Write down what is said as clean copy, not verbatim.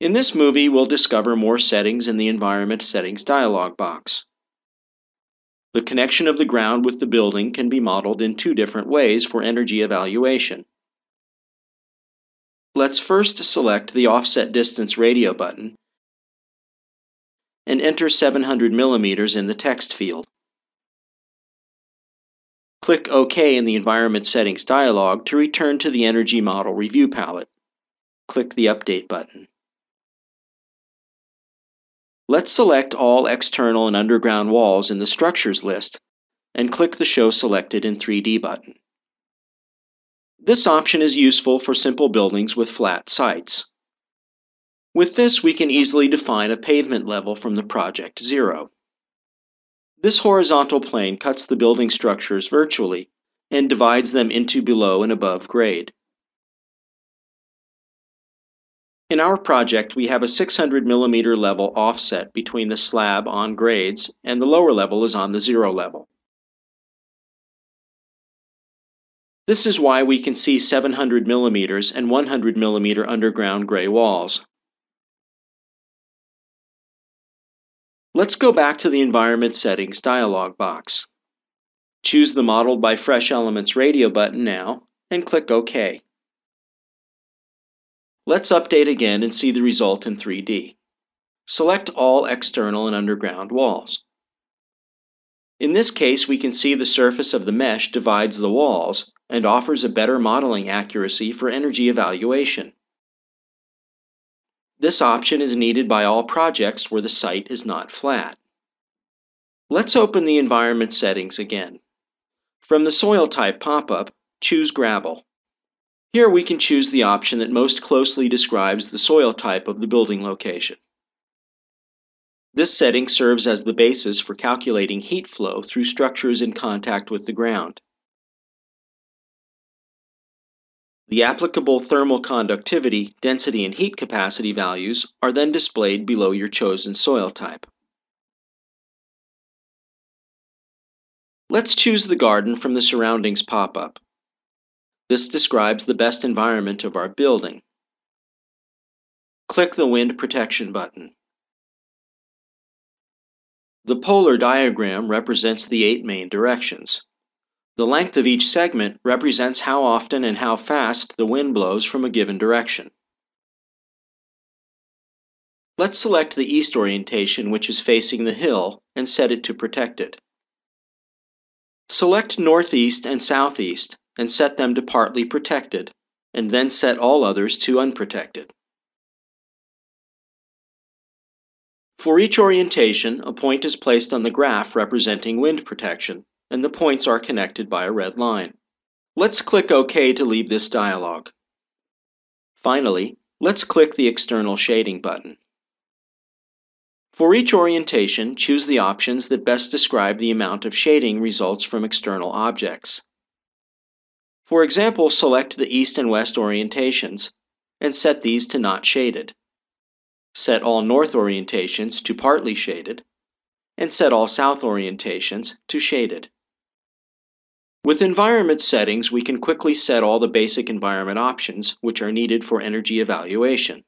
In this movie, we'll discover more settings in the Environment Settings dialog box. The connection of the ground with the building can be modeled in two different ways for energy evaluation. Let's first select the Offset Distance radio button and enter 700 millimeters in the text field. Click OK in the Environment Settings dialog to return to the Energy Model Review palette. Click the Update button. Let's select all external and underground walls in the Structures list and click the Show Selected in 3D button. This option is useful for simple buildings with flat sites. With this, we can easily define a pavement level from the project 0. This horizontal plane cuts the building structures virtually and divides them into below and above grade. In our project, we have a 600 millimeter level offset between the slab on grades and the lower level is on the 0 level. This is why we can see 700 millimeters and 100 millimeter underground gray walls. Let's go back to the Environment Settings dialog box. Choose the Modeled by Fresh Elements radio button now and click OK. Let's update again and see the result in 3D. Select all external and underground walls. In this case, we can see the surface of the mesh divides the walls and offers a better modeling accuracy for energy evaluation. This option is needed by all projects where the site is not flat. Let's open the Environment Settings again. From the Soil Type pop-up, choose Gravel. Here we can choose the option that most closely describes the soil type of the building location. This setting serves as the basis for calculating heat flow through structures in contact with the ground. The applicable thermal conductivity, density, and heat capacity values are then displayed below your chosen soil type. Let's choose the garden from the Surroundings pop-up. This describes the best environment of our building. Click the Wind Protection button. The polar diagram represents the 8 main directions. The length of each segment represents how often and how fast the wind blows from a given direction. Let's select the east orientation, which is facing the hill, and set it to Protected. Select northeast and southeast and set them to Partly Protected, and then set all others to Unprotected. For each orientation, a point is placed on the graph representing wind protection, and the points are connected by a red line. Let's click OK to leave this dialog. Finally, let's click the External Shading button. For each orientation, choose the options that best describe the amount of shading results from external objects. For example, select the east and west orientations and set these to Not Shaded. Set all north orientations to Partly Shaded, and set all south orientations to Shaded. With Environment Settings, we can quickly set all the basic environment options which are needed for energy evaluation.